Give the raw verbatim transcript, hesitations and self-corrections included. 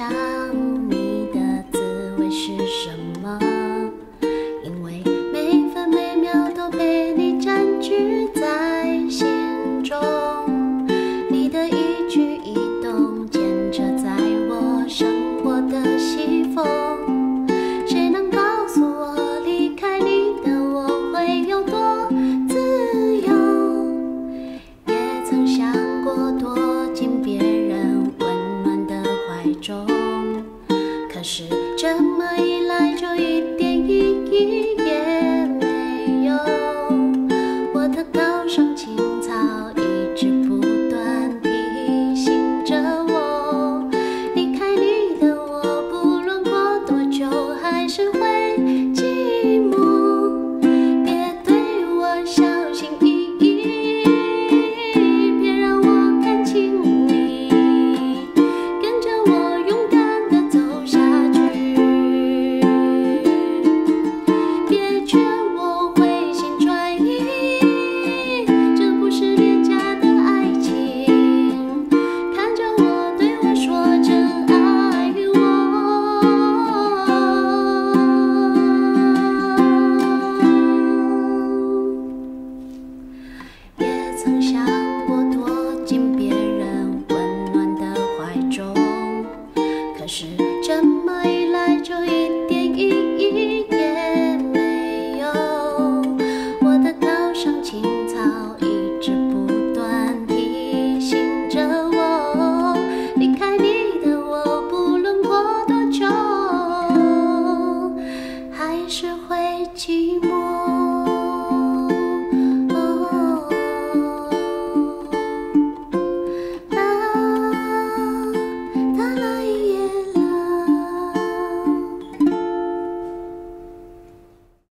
想你的滋味是什么，因为每分每秒都被你占据在心中，你的一举一动牵扯在我生活的西风，谁能告诉我离开你的我会有多自由，也曾想过躲进别人温暖的怀中，可是这么一来就一点意义也没有，我的高尚情操一直不断提醒着我，离开你的我不论过多久还是会寂寞，别对我小心翼翼，别让我看清你，跟着我勇敢地走下去，别劝我回心转意，这不是廉价的爱情，看着我对我说真爱我。也曾想过躲进别人温暖的怀中，可是这么一来就一点意义也没有，我的高尚情操一直不断提醒着我，离开你的我不论过多久还是会寂寞。